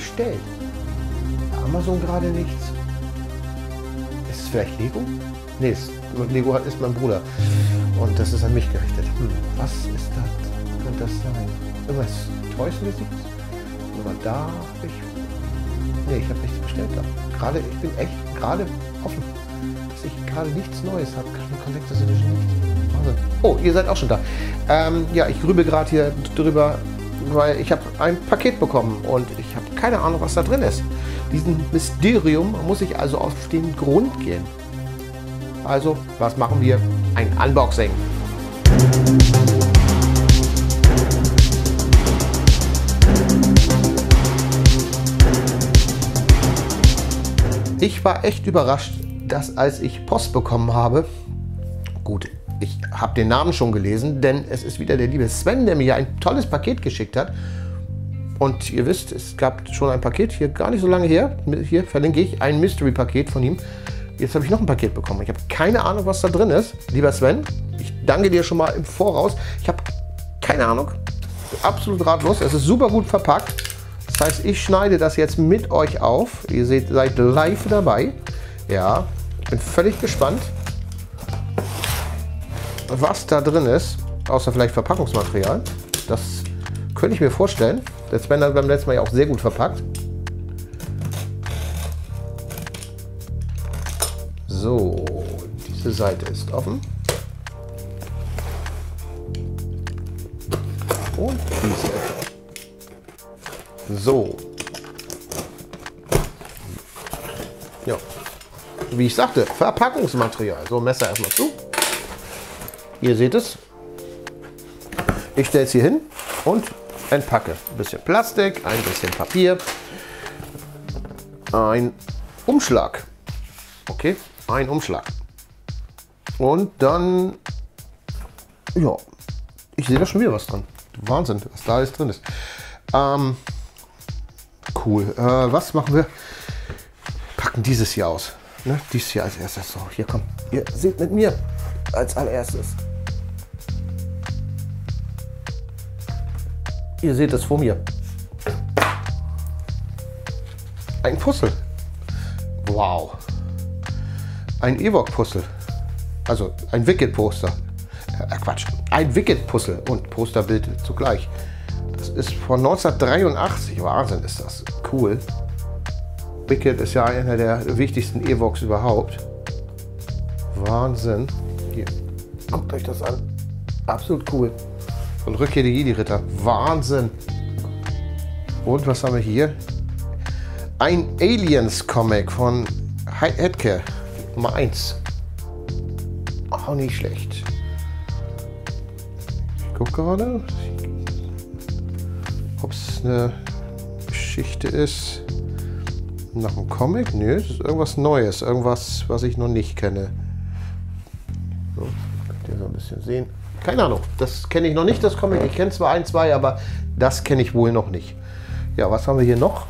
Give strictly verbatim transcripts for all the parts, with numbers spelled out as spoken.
bestellt. Amazon gerade nichts. Ist es vielleicht Lego? Nee, ist, Lego hat, ist mein Bruder. Und das ist an mich gerichtet. Hm, was ist das? Könnte das sein? Irgendwas Toys-mäßiges? Oder da habe ich... Nee, ich habe nichts bestellt da. Gerade, ich bin echt gerade offen, dass ich gerade nichts Neues habe. Keine Collectors Edition, nichts. Wahnsinn. Oh, ihr seid auch schon da. Ähm, ja, ich grübel gerade hier drüber, weil ich habe ein Paket bekommen und ich habe keine Ahnung, was da drin ist. Diesen Mysterium muss ich also auf den Grund gehen. Also, was machen wir? Ein Unboxing. Ich war echt überrascht, dass als ich Post bekommen habe, gut, ich habe den Namen schon gelesen, denn es ist wieder der liebe Sven, der mir ein tolles Paket geschickt hat. Und ihr wisst, es gab schon ein Paket, hier gar nicht so lange her, hier verlinke ich ein Mystery-Paket von ihm. Jetzt habe ich noch ein Paket bekommen. Ich habe keine Ahnung, was da drin ist. Lieber Sven, ich danke dir schon mal im Voraus. Ich habe keine Ahnung, absolut ratlos. Es ist super gut verpackt. Das heißt, ich schneide das jetzt mit euch auf. Ihr seht, seid live dabei. Ja, ich bin völlig gespannt, was da drin ist. Außer vielleicht Verpackungsmaterial. Das könnte ich mir vorstellen. Der Sven hat beim letzten Mal ja auch sehr gut verpackt. So, diese Seite ist offen. Und diese. So. Ja. Wie ich sagte, Verpackungsmaterial. So, Messer erstmal zu. Ihr seht es. Ich stelle es hier hin und entpacke. Ein bisschen Plastik, ein bisschen Papier. Ein Umschlag. Okay. Ein Umschlag. Und dann, ja, ich sehe da schon wieder was drin. Wahnsinn, was da alles drin ist. Ähm, cool. Äh, was machen wir? Packen dieses hier aus. Ne? Dieses hier als erstes. So, hier kommt. Ihr seht mit mir als allererstes. Ihr seht das vor mir. Ein Puzzle. Wow. Ein Ewok-Puzzle, also ein Wicket-Poster, äh, Quatsch, ein Wicket-Puzzle und Posterbild zugleich. Das ist von neunzehnhundertdreiundachtzig, Wahnsinn ist das, cool. Wicket ist ja einer der wichtigsten Ewoks überhaupt. Wahnsinn, hier, guckt euch das an, absolut cool. Und Rückkehr der Jedi Ritter, Wahnsinn. Und was haben wir hier? Ein Aliens-Comic von Heidke. Nummer eins. Auch nicht schlecht. Ich gucke gerade, ob es eine Geschichte ist. Nach dem Comic? Nö, es ist irgendwas Neues. Irgendwas, was ich noch nicht kenne. So, könnt ihr so ein bisschen sehen. Keine Ahnung, das kenne ich noch nicht, das Comic. Ich kenne zwar ein, zwei, aber das kenne ich wohl noch nicht. Ja, was haben wir hier noch?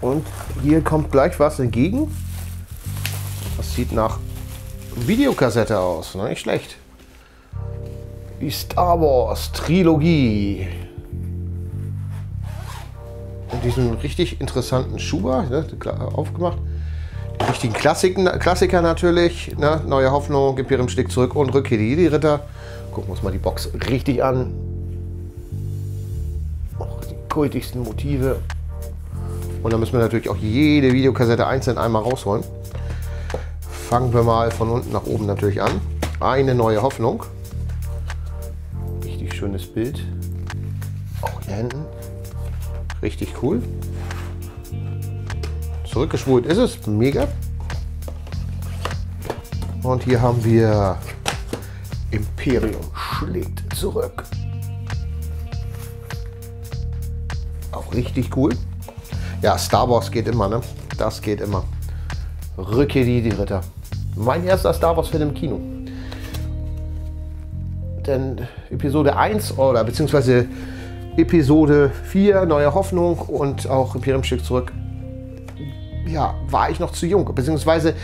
Und hier kommt gleich was entgegen. Das sieht nach Videokassette aus, ne? Nicht schlecht. Die Star Wars Trilogie. Und diesen richtig interessanten Schuber, ne? Aufgemacht. Die richtigen Klassiker, Klassiker natürlich. Ne? Neue Hoffnung, Imperium schlägt zurück und Rückkehr der Jedi Ritter. Gucken wir uns mal die Box richtig an. Auch die kultigsten Motive. Und dann müssen wir natürlich auch jede Videokassette einzeln einmal rausholen. Fangen wir mal von unten nach oben natürlich an. Eine neue Hoffnung. Richtig schönes Bild. Auch hier hinten. Richtig cool. Zurückgespult ist es. Mega. Und hier haben wir Imperium schlägt zurück. Auch richtig cool. Ja, Star Wars geht immer, ne? Das geht immer. Rückkehr die, die Ritter. Mein erster Star Wars-Film im Kino. Denn Episode eins oder beziehungsweise Episode vier, Neue Hoffnung und auch Imperium schlägt zurück, ja, war ich noch zu jung. Beziehungsweise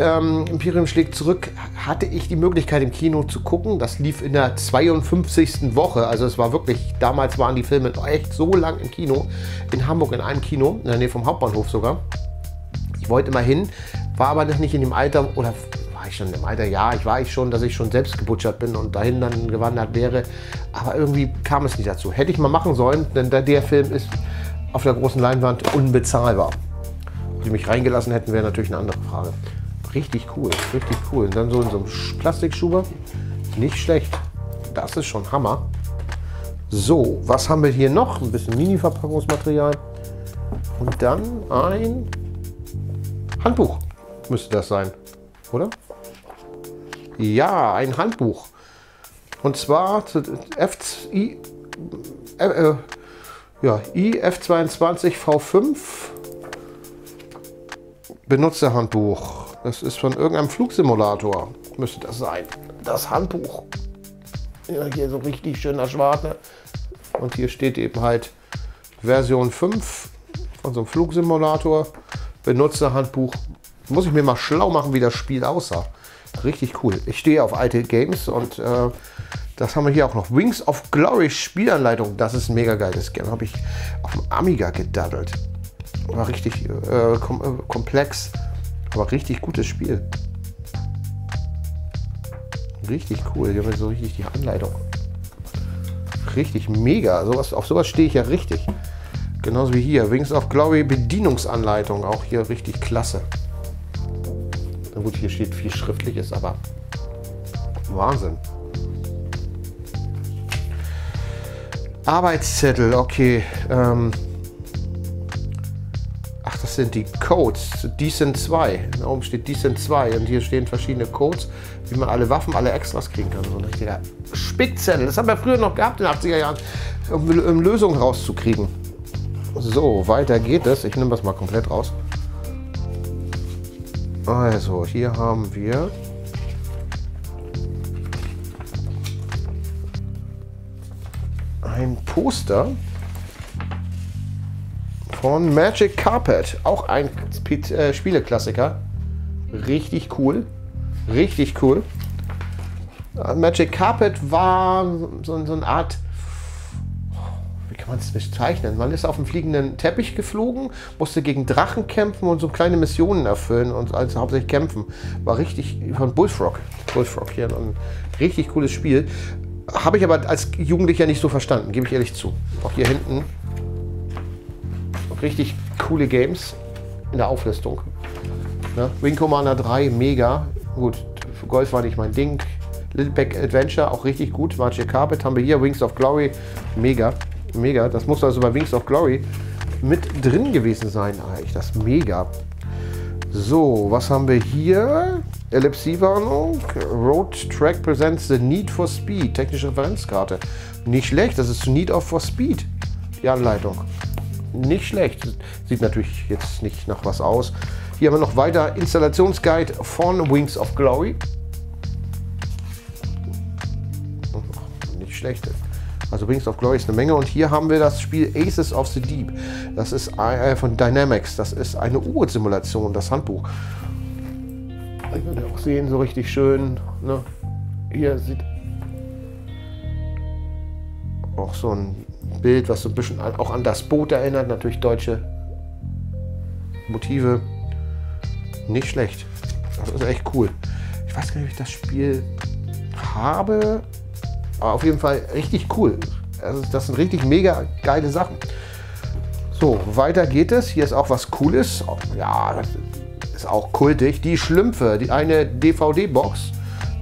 ähm, Imperium schlägt zurück, hatte ich die Möglichkeit im Kino zu gucken. Das lief in der zweiundfünfzigsten Woche. Also es war wirklich, damals waren die Filme echt so lang im Kino. In Hamburg in einem Kino, in der Nähe vom Hauptbahnhof sogar. Ich wollte immer hin, war aber noch nicht in dem Alter, oder war ich schon im Alter? Ja, ich war ich schon, dass ich schon selbst gebutschert bin und dahin dann gewandert wäre. Aber irgendwie kam es nicht dazu. Hätte ich mal machen sollen, denn der Film ist auf der großen Leinwand unbezahlbar. Ob die mich reingelassen hätten, wäre natürlich eine andere Frage. Richtig cool, richtig cool. Und dann so in so einem Plastikschuber. Nicht schlecht. Das ist schon Hammer. So, was haben wir hier noch? Ein bisschen Mini-Verpackungsmaterial. Und dann ein Handbuch. Müsste das sein, oder? Ja, ein Handbuch. Und zwar zu F I, äh, äh, ja, I F zweiundzwanzig V fünf. Benutzerhandbuch. Das ist von irgendeinem Flugsimulator. Müsste das sein. Das Handbuch. Ja, hier so richtig schöner Schwarze. Und hier steht eben halt Version fünf von so einem Flugsimulator. Benutzerhandbuch. Muss ich mir mal schlau machen, wie das Spiel aussah. Richtig cool. Ich stehe auf alte Games und äh, das haben wir hier auch noch. Wings of Glory Spielanleitung. Das ist ein mega geiles Game. Habe ich auf dem Amiga gedaddelt. War richtig äh, kom äh, komplex, aber richtig gutes Spiel. Richtig cool, hier haben wir so richtig die Anleitung. Richtig mega, sowas, auf sowas stehe ich ja richtig. Genauso wie hier, Wings of Glory Bedienungsanleitung, auch hier richtig klasse. Na gut, hier steht viel Schriftliches, aber Wahnsinn. Arbeitszettel, okay. Ähm, Das sind die Codes, Decent zwei. Da oben steht Decent zwei und hier stehen verschiedene Codes, wie man alle Waffen, alle Extras kriegen kann. So ein richtiger Spickzettel. Das haben wir früher noch gehabt in den achtziger Jahren, um, um Lösungen rauszukriegen. So, weiter geht es. Ich nehme das mal komplett raus. Also, hier haben wir ein Poster von Magic Carpet, auch ein äh, Spieleklassiker. Richtig cool, richtig cool. Magic Carpet war so, so eine Art, wie kann man es bezeichnen? Man ist auf dem fliegenden Teppich geflogen, musste gegen Drachen kämpfen und so kleine Missionen erfüllen und also hauptsächlich kämpfen. War richtig von Bullfrog. Bullfrog hier, ein richtig cooles Spiel. Habe ich aber als Jugendlicher nicht so verstanden, gebe ich ehrlich zu. Auch hier hinten. Richtig coole Games in der Auflistung. Ne? Wing Commander drei, mega. Gut, für Golf war nicht mein Ding. Little Big Adventure, auch richtig gut. Magic Carpet haben wir hier. Wings of Glory, mega. Mega. Das muss also bei Wings of Glory mit drin gewesen sein, eigentlich. Das ist mega. So, was haben wir hier? Ellipsie-Warnung. Road Track presents the Need for Speed. Technische Referenzkarte. Nicht schlecht, das ist zu Need for Speed. Die Anleitung. Nicht schlecht. Sieht natürlich jetzt nicht nach was aus. Hier haben wir noch weiter Installationsguide von Wings of Glory. Nicht schlecht. Also Wings of Glory ist eine Menge. Und hier haben wir das Spiel Aces of the Deep. Das ist von Dynamics. Das ist eine U-Boot-Simulation, das Handbuch. Ich kann auch sehen, so richtig schön. Ne? Hier sieht auch so ein Bild, was so ein bisschen auch an das Boot erinnert, natürlich deutsche Motive. Nicht schlecht. Das ist echt cool. Ich weiß gar nicht, ob ich das Spiel habe, aber auf jeden Fall richtig cool. Also das sind richtig mega geile Sachen. So, weiter geht es. Hier ist auch was Cooles. Ja, das ist auch kultig. Die Schlümpfe, die eine D V D-Box.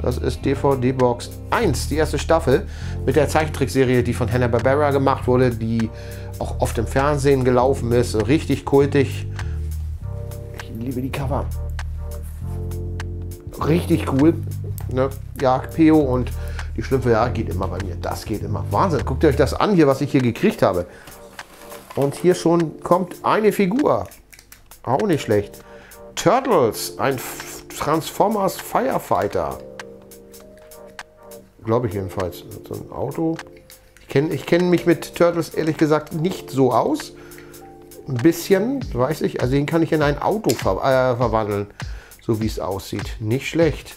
Das ist D V D Box eins, die erste Staffel mit der Zeichentrickserie, die von Hanna-Barbera gemacht wurde, die auch oft im Fernsehen gelaufen ist. Richtig kultig. Ich liebe die Cover. Richtig cool. Ne? Ja, Peo und die Schlümpfe, ja, geht immer bei mir. Das geht immer. Wahnsinn. Guckt euch das an hier, was ich hier gekriegt habe. Und hier schon kommt eine Figur. Auch nicht schlecht. Turtles, ein Transformers Firefighter. Glaube ich jedenfalls. So ein Auto. Ich kenne ich kenn mich mit Turtles ehrlich gesagt nicht so aus. Ein bisschen, weiß ich. Also den kann ich in ein Auto ver äh, verwandeln. so wie es aussieht. Nicht schlecht.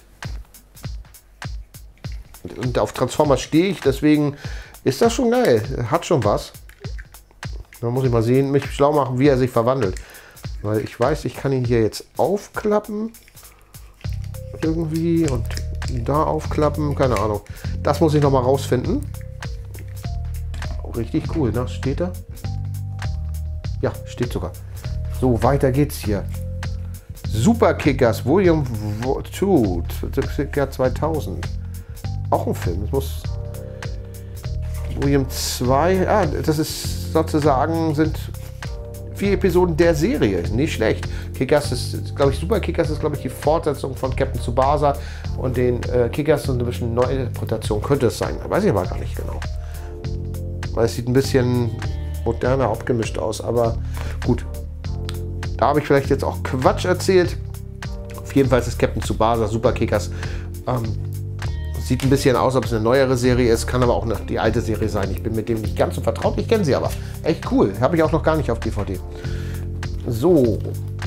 Und auf Transformers stehe ich, deswegen ist das schon geil. Hat schon was. Da muss ich mal sehen, mich schlau machen, wie er sich verwandelt. Weil ich weiß, ich kann ihn hier jetzt aufklappen. Irgendwie und da aufklappen, keine Ahnung. Das muss ich noch mal rausfinden. Oh, richtig cool, ne? Steht da? Ja, steht sogar. So, weiter geht's hier. Super Kickers, Volume zwei, zweitausend. Auch ein Film. Das muss Volume zwei. Ah, das ist sozusagen, sind vier Episoden der Serie. Nicht schlecht. Kickers ist, glaube ich, Super Kickers ist, glaube ich, die Fortsetzung von Captain Tsubasa und den äh, Kickers und ein bisschen Neuinterpretation könnte es sein. Weiß ich aber gar nicht genau. Weil es sieht ein bisschen moderner abgemischt aus, aber gut. Da habe ich vielleicht jetzt auch Quatsch erzählt. Auf jeden Fall ist es Captain Tsubasa, Super Kickers. Ähm, sieht ein bisschen aus, ob es eine neuere Serie ist, kann aber auch eine, die alte Serie sein. Ich bin mit dem nicht ganz so vertraut, ich kenne sie aber. Echt cool, habe ich auch noch gar nicht auf D V D. So,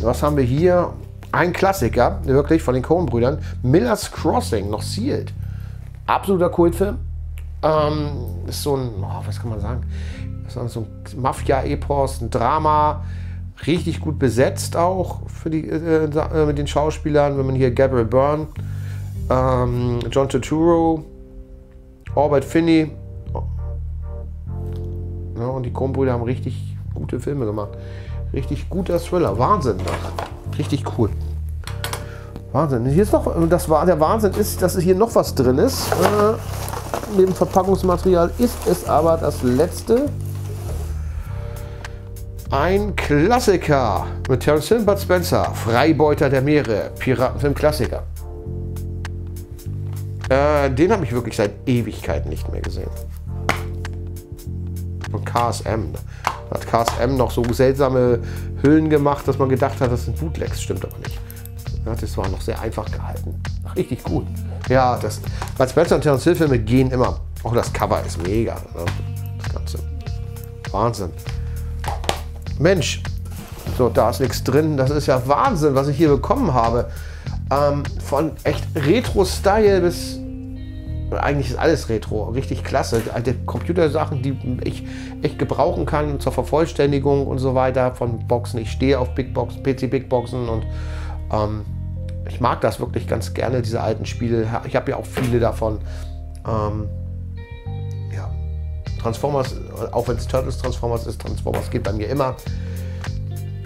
was haben wir hier? Ein Klassiker, wirklich, von den Coen-Brüdern. Miller's Crossing, noch sealed. Absoluter Kultfilm. Ähm, ist so ein, oh, was kann man sagen? So ein Mafia-Epos, ein Drama, richtig gut besetzt auch für die, äh, mit den Schauspielern, wenn man hier Gabriel Byrne, ähm, John Turturro, Albert Finney, ja, und die Coen-Brüder haben richtig gute Filme gemacht. Richtig guter Thriller, Wahnsinn, richtig cool. Wahnsinn, hier ist noch, das war der Wahnsinn ist, dass hier noch was drin ist. Äh, neben Verpackungsmaterial ist es aber das letzte. Ein Klassiker mit Terrence, Bud Spencer, Freibeuter der Meere, Piratenfilm-Klassiker. Äh, den habe ich wirklich seit Ewigkeiten nicht mehr gesehen. Von K S M. Da hat K S M noch so seltsame Hüllen gemacht, dass man gedacht hat, das sind Bootlegs. Stimmt aber nicht. Das war noch sehr einfach gehalten. Richtig cool. Ja, das, Bud Spencer und Terrence Hill-Filme gehen immer. Auch das Cover ist mega. Ne? Das Ganze. Wahnsinn. Mensch, so, da ist nichts drin. Das ist ja Wahnsinn, was ich hier bekommen habe. Ähm, von echt Retro-Style bis... Eigentlich ist alles Retro. Richtig klasse. Alte Computersachen, die ich echt gebrauchen kann zur Vervollständigung und so weiter von Boxen. Ich stehe auf Big Box, P C-Big-Boxen und ähm, ich mag das wirklich ganz gerne, diese alten Spiele. Ich habe ja auch viele davon. Ähm, Transformers, auch wenn es Turtles Transformers ist, Transformers geht bei mir immer.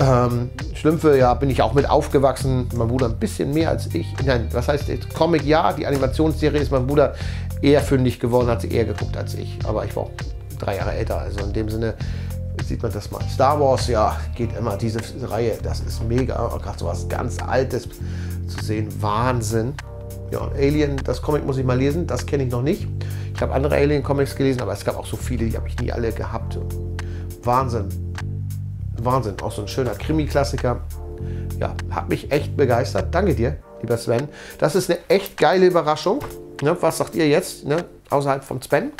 Ähm, Schlümpfe, ja, bin ich auch mit aufgewachsen. Mein Bruder ein bisschen mehr als ich. Nein, was heißt jetzt? Comic, ja, die Animationsserie ist mein Bruder eher fündig geworden, hat sie eher geguckt als ich. Aber ich war auch drei Jahre älter, also in dem Sinne sieht man das mal. Star Wars, ja, geht immer diese Reihe, das ist mega. Und gerade so was ganz Altes zu sehen, Wahnsinn. Ja, und Alien, das Comic muss ich mal lesen, das kenne ich noch nicht. Ich habe andere Alien-Comics gelesen, aber es gab auch so viele, die habe ich nie alle gehabt. Wahnsinn. Wahnsinn. Auch so ein schöner Krimi-Klassiker. Ja, hat mich echt begeistert. Danke dir, lieber Sven. Das ist eine echt geile Überraschung. Ne, was sagt ihr jetzt, ne, außerhalb vom Sven?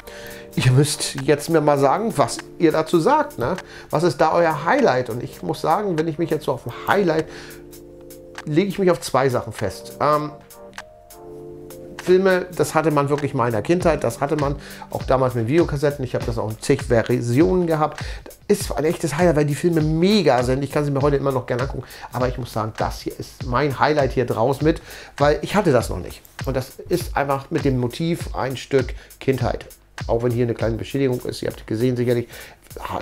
Ihr müsst jetzt mir mal sagen, was ihr dazu sagt. Ne? Was ist da euer Highlight? Und ich muss sagen, wenn ich mich jetzt so auf ein Highlight... lege ich mich auf zwei Sachen fest. Ähm... Filme, das hatte man wirklich mal in der Kindheit, das hatte man auch damals mit Videokassetten, ich habe das auch in zig Versionen gehabt. Ist ein echtes Highlight, weil die Filme mega sind, ich kann sie mir heute immer noch gerne angucken, aber ich muss sagen, das hier ist mein Highlight hier draus mit, weil ich hatte das noch nicht. Und das ist einfach mit dem Motiv ein Stück Kindheit. Auch wenn hier eine kleine Beschädigung ist, ihr habt gesehen sicherlich,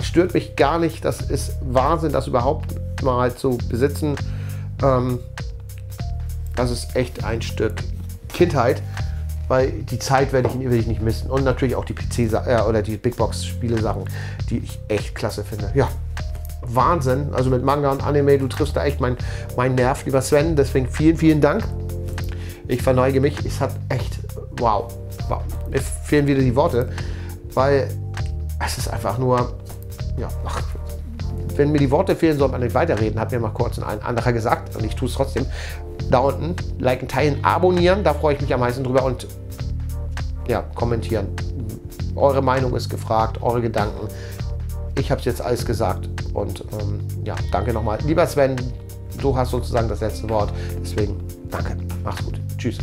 stört mich gar nicht, das ist Wahnsinn, das überhaupt mal zu besitzen. Ähm, das ist echt ein Stück Kindheit, weil die Zeit werde ich, werd ich nicht missen und natürlich auch die P C äh, oder die Big Box Spiele Sachen, die ich echt klasse finde. Ja, Wahnsinn, also mit Manga und Anime, du triffst da echt meinen mein Nerv, lieber Sven, deswegen vielen, vielen Dank. Ich verneige mich, es hat echt, wow, wow, mir fehlen wieder die Worte, weil es ist einfach nur, ja, ach, wenn mir die Worte fehlen, soll man nicht weiterreden, hat mir mal kurz ein anderer gesagt und ich tue es trotzdem. Da unten, liken, teilen, abonnieren, da freue ich mich am meisten drüber und ja, kommentieren. Eure Meinung ist gefragt, eure Gedanken. Ich habe es jetzt alles gesagt und ähm, ja, danke nochmal. Lieber Sven, du hast sozusagen das letzte Wort, deswegen danke. Danke, mach's gut. Tschüss.